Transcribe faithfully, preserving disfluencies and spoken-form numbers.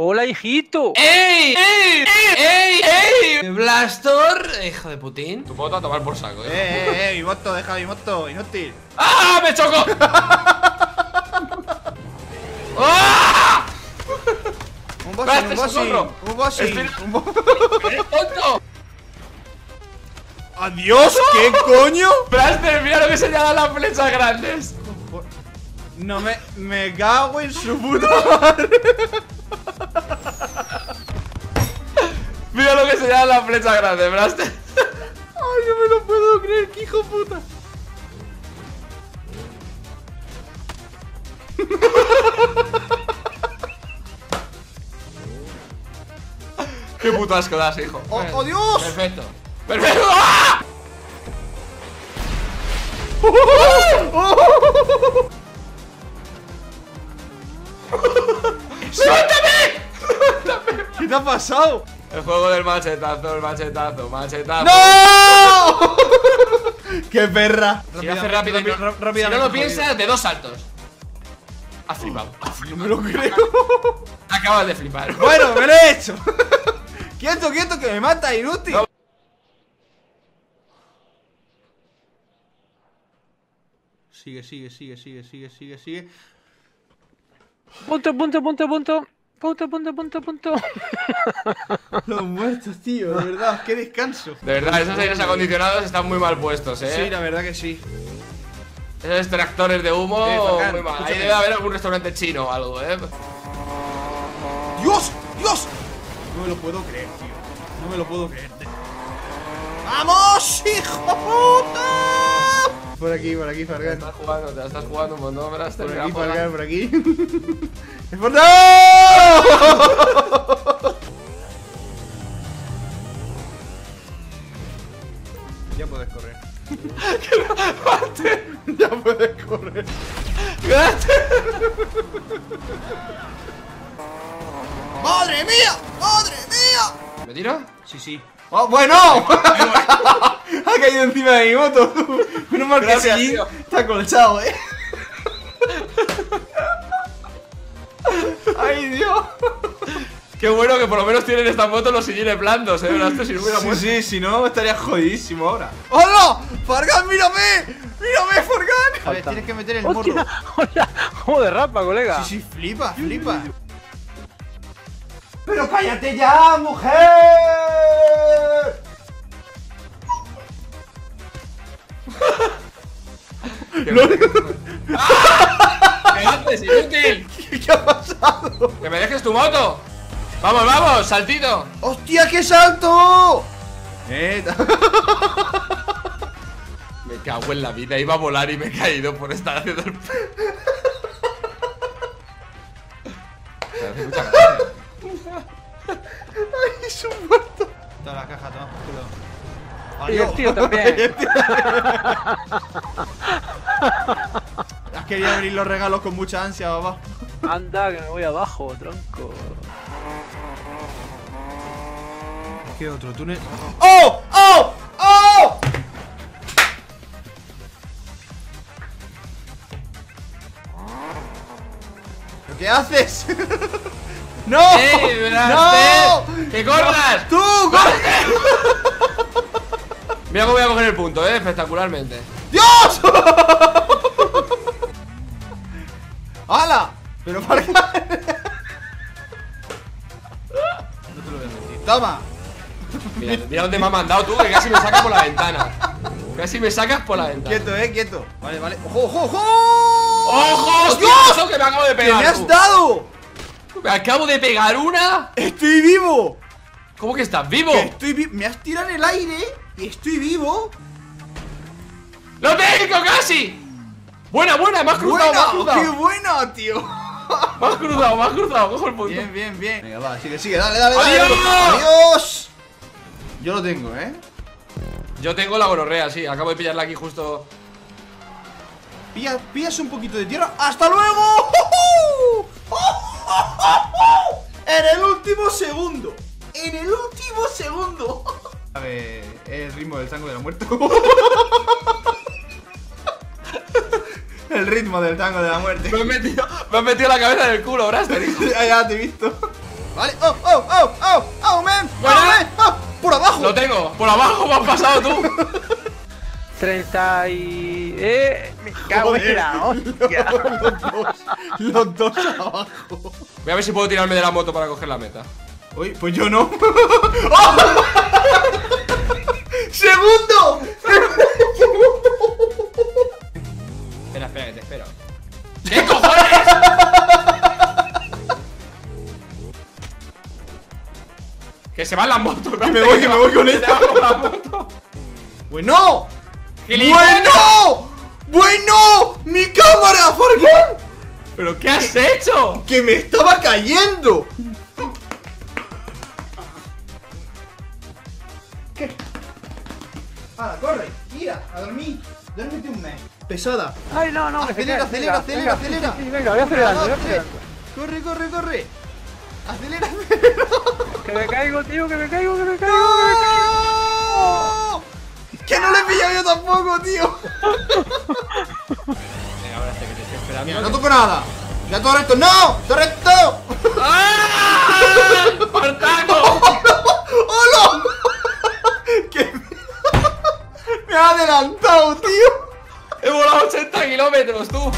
¡Hola, hijito! ¡Ey! ¡Ey! ¡Ey! ¡Ey! ¡Ey! ¡Blastor! Hijo de Putin. Tu moto a tomar por saco, eh. ¡Ey, ey, ey! ¡Mi moto! ¡Deja mi moto! ¡Inútil! ¡Ah! ¡Me chocó! ¡Ah! ¡Un bossing! ¡Un bossing! ¡Un bossing! ¡Un bossing! ¡Adiós! ¿Qué coño? Blaster, mira lo que se le ha dado las flechas grandes. No me... me cago en su puta madre. Mira lo que se le ha dado las flechas grandes, Blaster. Ay, no me lo puedo creer, que hijo puta. Qué puto asco das, hijo. ¡Oh, oh Dios! Perfecto. ¡Perfecto! ¡Ah! ¡Suéltame! ¡Suéltame! ¿Qué te ha pasado? El juego del machetazo, el machetazo, machetazo. ¡No! ¡Qué perra! Si hace rápido, si no lo piensas, de dos saltos. Has flipado. No me lo creo. Acabas de flipar. Bueno, me lo he hecho. Quieto, quieto, que me mata, inútil. Sigue, sigue, sigue, sigue, sigue, sigue, sigue. Punto, punto, punto, punto. Punto, punto, punto, punto. Los muertos, tío, de verdad, qué descanso. De verdad, esos aires acondicionados están muy mal puestos, eh. Sí, la verdad que sí. Esos extractores de humo, eh, Fargan, muy mal. Ahí debe haber algún restaurante chino o algo, eh. ¡Dios! ¡Dios! No me lo puedo creer, tío. No me lo puedo creer. ¡Vamos, hijo puta! Por aquí, por aquí, Fargan. Te estás jugando, te la estás jugando un montón, ¿verdad? Por aquí, Fargan, por aquí. ¡Es por no! Ya puedes correr. ¡Mate! Ya puedes correr. ¡Mate! ¡Madre mía! ¡Madre mía! ¿Me tiro? Sí, sí. ¡Oh, bueno! Ha caído encima de mi moto. Menos mal que el sillín está colchado, eh. Ay, Dios. Qué bueno que por lo menos tienen esta moto los sillines blandos, eh. Esto si no hubiera muerto. Sí, sí, si no estaría jodidísimo ahora. ¡Hola! ¡Fargan, mírame! ¡Mírame, Fargan! A ver, tienes que meter el morro. ¡Hola! ¡Cómo derrapa, colega! Sí, sí, flipa, flipa. ¡Pero cállate ya, mujer! No. ¡Ah! ¡Me haces inútil! ¿Qué, ¿Qué ha pasado? ¡Que me dejes tu moto! ¡Vamos, vamos! ¡Saltito! ¡Hostia, qué salto! Eh. Me cago en la vida, iba a volar y me he caído por estar haciendo el... ¡Ay, es un muerto! Toda la caja, toma por culo. Divertido también. Has querido abrir los regalos con mucha ansia, papá. Anda, que me voy abajo, tronco. ¿Qué otro túnel? ¡Oh! ¡Oh! ¡Oh! ¿Pero qué haces? ¡No! Hey, ¡no! ¡Que corras! ¡Tú, corre! Mira cómo voy a coger el punto, eh, espectacularmente. ¡Dios! ¡Hala! Pero para qué. No te lo voy a mentir. Toma. Mira, mira dónde me has mandado tú, que casi me sacas por la ventana. Casi me sacas por la ventana. Quieto, eh, quieto. Vale, vale. ¡Ojo, ojo, ojo! ¡Ojo! ¡Dios! ¡Que me acabo de pegar! ¡Que me has dado! ¡Me acabo de pegar una! ¡Estoy vivo! ¿Cómo que estás vivo? Que estoy vivo. Me has tirado en el aire. ¿Y estoy vivo? ¡Lo tengo casi! ¡Buena, buena! ¡Me has cruzado! Buena, me has cruzado. ¡Qué buena, tío! ¡Me has cruzado, me has cruzado! ¡Cojo el punto! Bien, bien, bien. Venga, va, sigue, sigue, dale, dale, dale. ¡Adiós! ¡Adiós! Yo lo tengo, ¿eh? Yo tengo la gonorrea, sí. Acabo de pillarla aquí justo. Pilla, pillas un poquito de tierra. ¡Hasta luego! En el último segundo. En el último segundo. A ver, el ritmo del tango de la muerte. El ritmo del tango de la muerte. Me has metido, me has metido la cabeza en el culo, Braster. Ya, ya te he visto. ¿vale? ¡Oh, oh, oh, oh! ¡Oh, man! ¡Buena! Oh, man. Oh, ¡por abajo! ¡Lo tengo! ¡Por abajo me has pasado tú! treinta y... ¡Eh! ¡Me cago en la hostia! Los, los dos abajo. Voy a ver si puedo tirarme de la moto para coger la meta. Uy, pues yo no. ¡Oh! ¡Segundo! Espera, espera, que te espero. ¿Qué cojones? Que se van las motos. Que me voy, que me voy con esta. ¡Bueno! ¡Bueno! ¡Bueno! ¡Mi cámara, Fargan! ¿Pero qué has hecho? ¡Que me estaba cayendo! ¿Qué? ¡Ah, corre! ¡Mira! ¡A dormir! ¡Duérmete un mes! ¡Pesada! ¡Ay, no, no! ¡Acelera, acelera, acelera, acelera! ¡Venga, voy acelerando, voy acelerando! ¡Corre, corre, corre! ¡Acelera, acelera! ¡Que me caigo, tío! ¡Que me caigo, que me caigo! ¡Que me caigo! ¡Que no le he pillado yo tampoco, tío! Ahora este que te estoy esperando. Mira, no toco nada. ¡Ya todo recto! ¡No! ¡Todo recto! ¡Ah! ¡Por taco! ¡Oh, no! ¡Oh, no! ¡Que me... me ha adelantado, tío! ¡He volado ochenta kilómetros, tú!